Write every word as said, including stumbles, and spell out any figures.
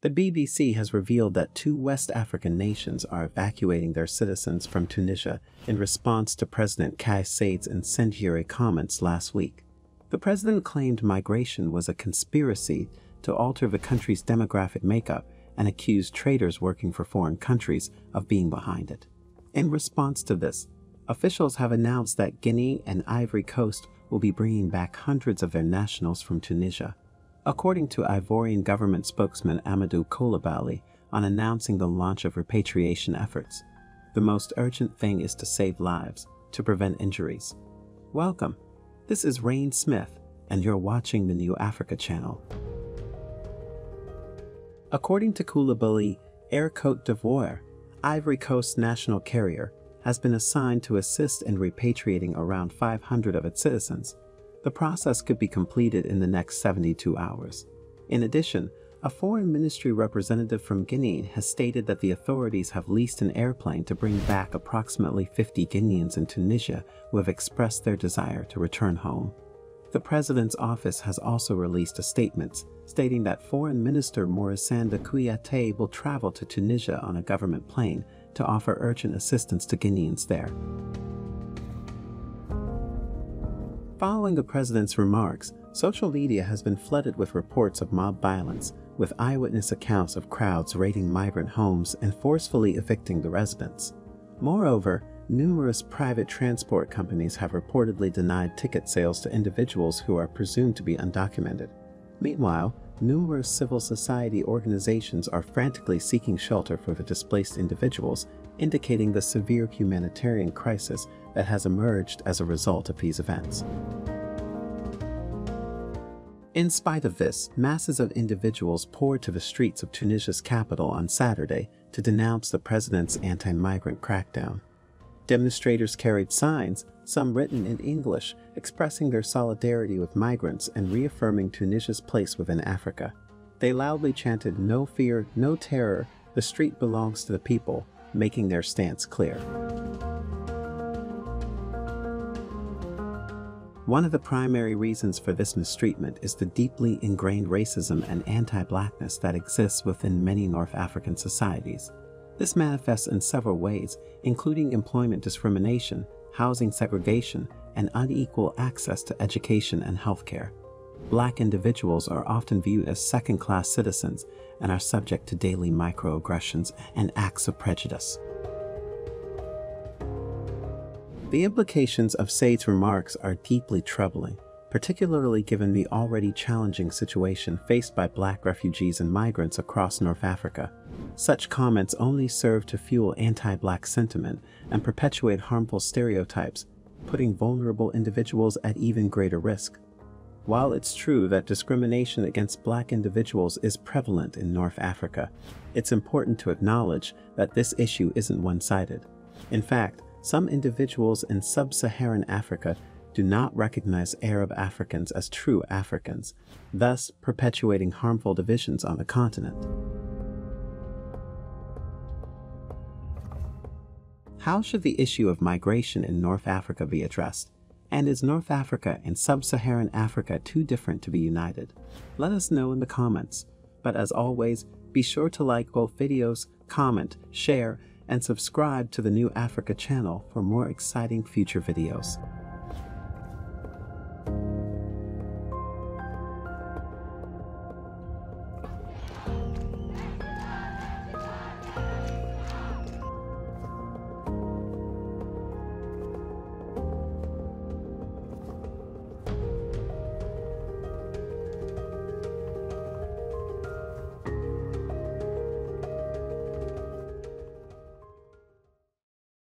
The B B C has revealed that two West African nations are evacuating their citizens from Tunisia in response to President Kais Saied's incendiary comments last week. The president claimed migration was a conspiracy to alter the country's demographic makeup and accused traders working for foreign countries of being behind it. In response to this, officials have announced that Guinea and Ivory Coast will be bringing back hundreds of their nationals from Tunisia. According to Ivorian government spokesman Amadou Coulibaly on announcing the launch of repatriation efforts, the most urgent thing is to save lives, to prevent injuries. Welcome. This is Rain Smith, and you're watching the New Africa Channel. According to Coulibaly, Air Côte d'Ivoire, Ivory Coast's national carrier, has been assigned to assist in repatriating around five hundred of its citizens. The process could be completed in the next seventy-two hours. In addition, a foreign ministry representative from Guinea has stated that the authorities have leased an airplane to bring back approximately fifty Guineans in Tunisia who have expressed their desire to return home. The president's office has also released a statement stating that Foreign Minister Morissanda Kouyate will travel to Tunisia on a government plane to offer urgent assistance to Guineans there. Following the president's remarks, social media has been flooded with reports of mob violence, with eyewitness accounts of crowds raiding migrant homes and forcefully evicting the residents. Moreover, numerous private transport companies have reportedly denied ticket sales to individuals who are presumed to be undocumented. Meanwhile, numerous civil society organizations are frantically seeking shelter for the displaced individuals, indicating the severe humanitarian crisis that has emerged as a result of these events. In spite of this, masses of individuals poured to the streets of Tunisia's capital on Saturday to denounce the president's anti-migrant crackdown. Demonstrators carried signs, some written in English, expressing their solidarity with migrants and reaffirming Tunisia's place within Africa. They loudly chanted, "No fear, no terror, the street belongs to the people," making their stance clear. One of the primary reasons for this mistreatment is the deeply ingrained racism and anti-blackness that exists within many North African societies. This manifests in several ways, including employment discrimination, housing segregation, and unequal access to education and healthcare. Black individuals are often viewed as second-class citizens and are subject to daily microaggressions and acts of prejudice. The implications of Saied's remarks are deeply troubling, particularly given the already challenging situation faced by black refugees and migrants across North Africa. Such comments only serve to fuel anti-black sentiment and perpetuate harmful stereotypes, putting vulnerable individuals at even greater risk. While it's true that discrimination against black individuals is prevalent in North Africa, it's important to acknowledge that this issue isn't one-sided. In fact, some individuals in sub-Saharan Africa do not recognize Arab Africans as true Africans, thus perpetuating harmful divisions on the continent. How should the issue of migration in North Africa be addressed? And is North Africa and sub-Saharan Africa too different to be united? Let us know in the comments. But as always, be sure to like both videos, comment, share, and subscribe to the New Africa Channel for more exciting future videos.